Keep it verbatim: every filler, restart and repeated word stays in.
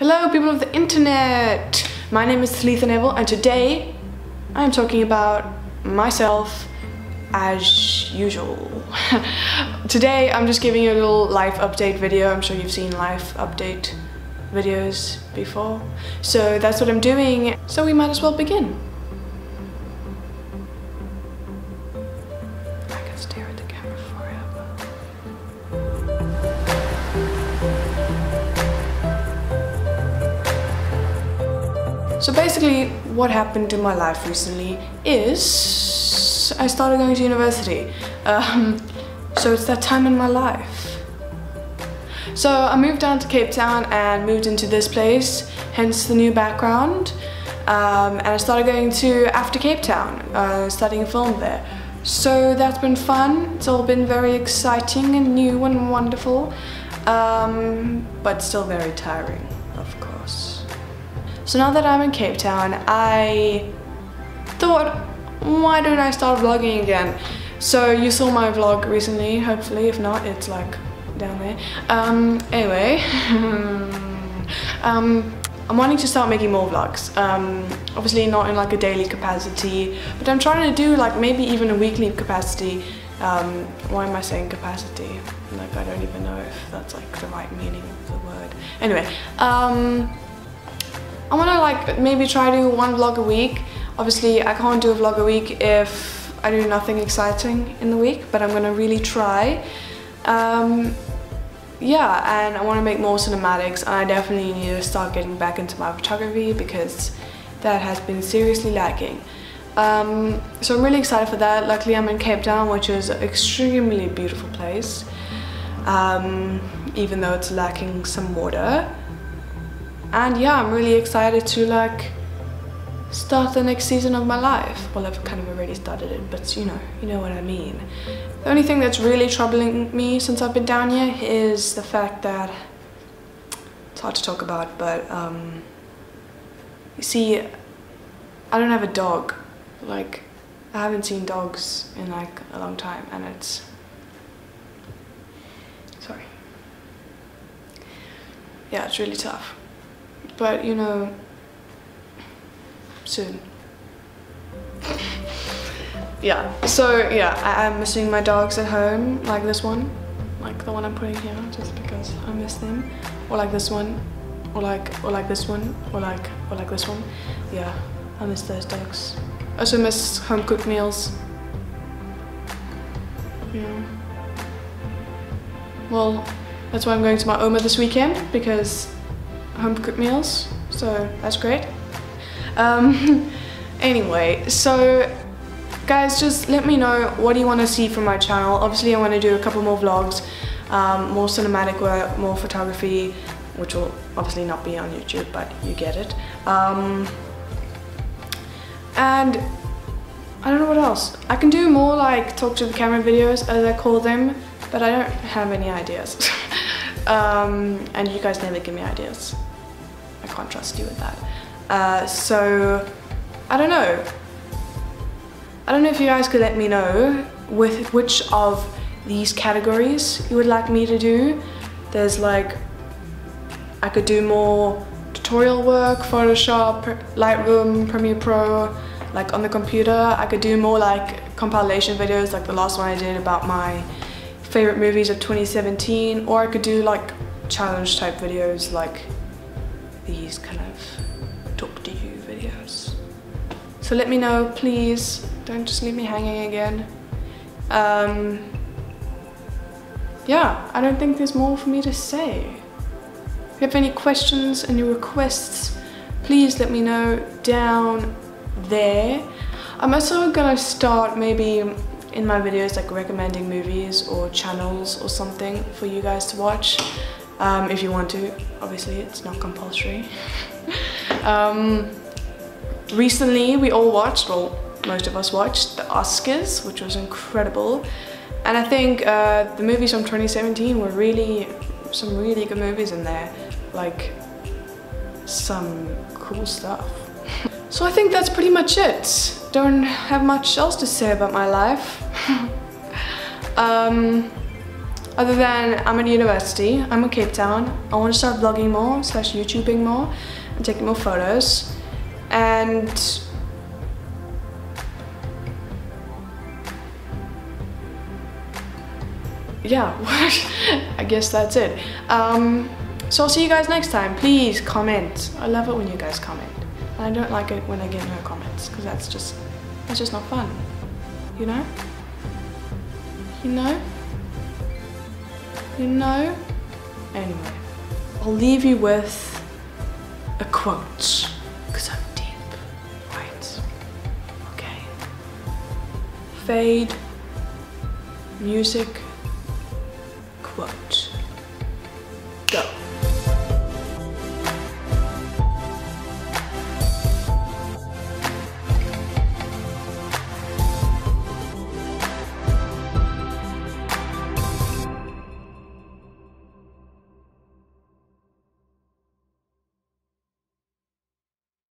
Hello people of the internet! My name is Talitha Neville and today I am talking about myself as usual. Today I'm just giving you a little life update video. I'm sure you've seen life update videos before. So that's what I'm doing. So we might as well begin. I can stare at the camera forever. So basically what happened in my life recently is I started going to university. Um, so it's that time in my life. So I moved down to Cape Town and moved into this place, hence the new background. Um, and I started going to AFDA Cape Town, uh, studying film there. So that's been fun. It's all been very exciting and new and wonderful, um, but still very tiring, of course. So now that I'm in Cape Town, I thought, why don't I start vlogging again? So you saw my vlog recently, hopefully. If not, it's like down there. Um, anyway, um, I'm wanting to start making more vlogs. Um, obviously not in like a daily capacity, but I'm trying to do like maybe even a weekly capacity. Um, why am I saying capacity? Like I don't even know if that's like the right meaning of the word. Anyway. Um, I want to like maybe try to do one vlog a week. Obviously I can't do a vlog a week if I do nothing exciting in the week, but I'm going to really try. Um, yeah, and I want to make more cinematics, and I definitely need to start getting back into my photography because that has been seriously lacking. Um, so I'm really excited for that. Luckily I'm in Cape Town, which is an extremely beautiful place, um, even though it's lacking some water. And yeah, I'm really excited to like start the next season of my life. Well, I've kind of already started it, but you know, you know what I mean. The only thing that's really troubling me since I've been down here is the fact that it's hard to talk about, but um, you see, I don't have a dog. Like, I haven't seen dogs in like a long time, and it's sorry. Yeah, it's really tough. But, you know, soon. Yeah, so yeah, I am missing my dogs at home, like this one, like the one I'm putting here, just because I miss them. Or like this one, or like, or like this one, or like, or like this one. Yeah, I miss those dogs. I also miss home-cooked meals. Yeah. Well, that's why I'm going to my Oma this weekend, because home-cooked meals, so that's great. Um, anyway, so guys, just let me know, what do you want to see from my channel? Obviously I want to do a couple more vlogs, um, more cinematic work, more photography, which will obviously not be on YouTube, but you get it. Um, and I don't know what else. I can do more like talk to the camera videos, as I call them, but I don't have any ideas. um, and you guys never give me ideas. I can't trust you with that. Uh, so, I don't know. I don't know if you guys could let me know with which of these categories you would like me to do. There's like, I could do more tutorial work, Photoshop, Lightroom, Premiere Pro, like on the computer. I could do more like compilation videos, like the last one I did about my favorite movies of twenty seventeen, or I could do like challenge type videos like these kind of talk to you videos. So let me know, please. Don't just leave me hanging again. Um, yeah, I don't think there's more for me to say. If you have any questions, any requests, please let me know down there. I'm also gonna start maybe in my videos like recommending movies or channels or something for you guys to watch. Um, if you want to, obviously it's not compulsory. um, recently we all watched, well most of us watched, the Oscars, which was incredible, and I think uh, the movies from twenty seventeen were really, some really good movies in there, like some cool stuff. So I think that's pretty much it. Don't have much else to say about my life. um, Other than I'm at university, I'm in Cape Town. I want to start vlogging more, slash YouTubing more, and taking more photos. And yeah, I guess that's it. Um, so I'll see you guys next time. Please comment. I love it when you guys comment. And I don't like it when I get no comments, because that's just, that's just not fun. You know? You know? You know? Anyway, I'll leave you with a quote, because I'm deep, right? Okay. Fade, music, quote.